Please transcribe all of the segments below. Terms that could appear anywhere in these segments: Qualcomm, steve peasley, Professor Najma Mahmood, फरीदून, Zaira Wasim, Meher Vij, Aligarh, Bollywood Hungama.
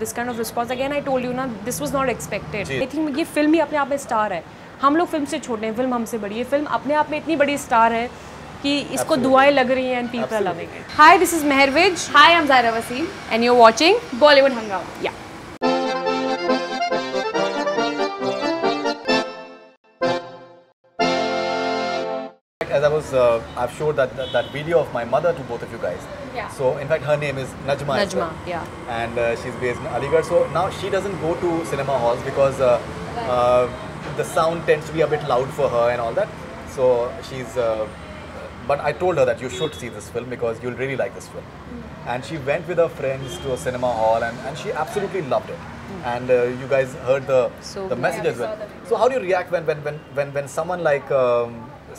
This kind of response, again I told you ना, this was not expected. I think ये film ही अपने आप में star है. हम लोग film से छोटे हैं, film हमसे बड़ी है. Film अपने आप में इतनी बड़ी star है कि इसको दुआएं लग रही हैं and people are loving it. Hi, this is Meher Vij. Hi, I'm Zaira Wasim. And you're watching Bollywood Hungama. Yeah. As I was, I've showed that video of my mother to both of you guys. Yeah. So in fact, her name is Najma. Yeah. And she's based in Aligarh. So now she doesn't go to cinema halls because the sound tends to be a bit loud for her and all that. So she's. But I told her that you should see this film because you'll really like this film. Mm. And she went with her friends to a cinema hall, and she absolutely loved it. Mm. And you guys heard the message as well. So how do you react when someone like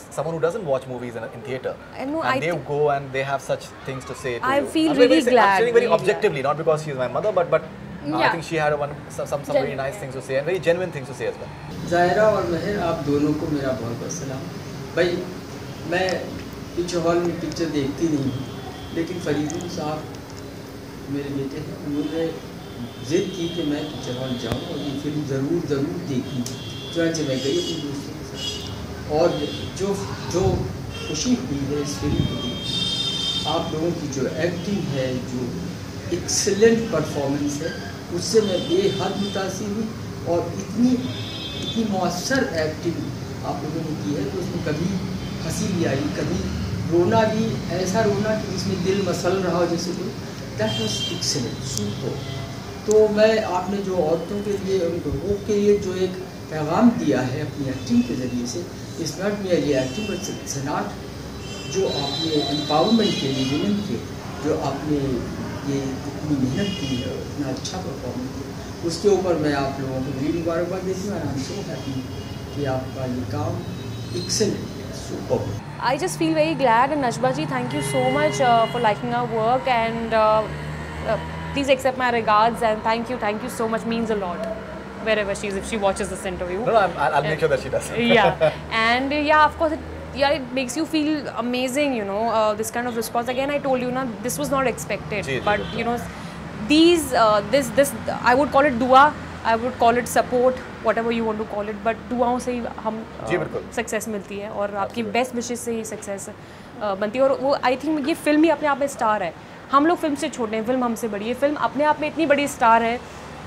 someone who doesn't watch movies in theatre and they go and they have such things to say to you. I feel really glad. I'm saying very objectively, not because she's my mother, but yeah. I think she had some very nice things to say and very genuine things to say as well. Zaira और मेहर, आप दोनों को मेरा बहुत-बहुत सलाम. भाई मैं picture hall में पिक्चर देखती नहीं, लेकिन फरीदून साहब मेरे बेटे हैं, उन्होंने जिद की कि मैं पिक्चर हॉल जाऊँ और ये फिल्म ज़रूर देखूँ. चुनांचे मैं गई अपने दोस्तों के साथ और जो खुशी हुई है इस फिल्म को देख, आप लोगों की जो एक्टिंग है, जो एक्सेलेंट परफॉर्मेंस है, उससे मैं बेहद मुतासिर हुई. और इतनी मौसर एक्टिंग आप लोगों ने की है कि उसमें कभी हंसी भी आई, कभी रोना भी, ऐसा रोना कि जिसमें दिल मसल रहा हो जैसे कोई. That was excellent super. तो मैं आपने जो औरतों के लिए, उन लोगों के लिए जो एक पैगाम दिया है अपनी एक्टिंग के ज़रिए से, इस नॉट मेरी acting but it's an art, जो आपने एम्पावरमेंट के लिए विमेन के, जो आपने ये इतनी मेहनत की है, इतना अच्छा परफॉर्मेंस किया, उसके ऊपर मैं आप लोगों को बड़ी मुबारकबाद देती हूँ. आई एम सो हैप्पी कि आपका ये काम एक्सेलेंट है, super. I just feel very glad. And Najma ji, thank you so much for liking our work and please accept my regards and thank you so much. Means a lot. Wherever she is, if she watches this interview. No, I'll make sure that she does. Yeah, and yeah, of course, it makes you feel amazing, you know, this kind of response. Again, I told you, na, this was not expected. But you know, I would call it dua. I would call it support, whatever you want to call it. But दुआओं से ही हम success मिलती है और आपकी best wishes से ही success बनती है. और वो I think ये film ही अपने आप में star है. हम लोग film से छोटे हैं, film हमसे बड़ी है. Film अपने आप में इतनी बड़ी star है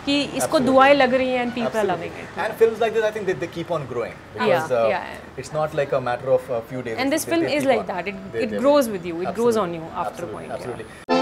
कि इसको दुआएं लग रही हैं and people are loving it. And films like this, I think they keep on growing because it's not like a matter of a few days. And this film is like that. It grows with you. It grows on you after a point. Absolutely.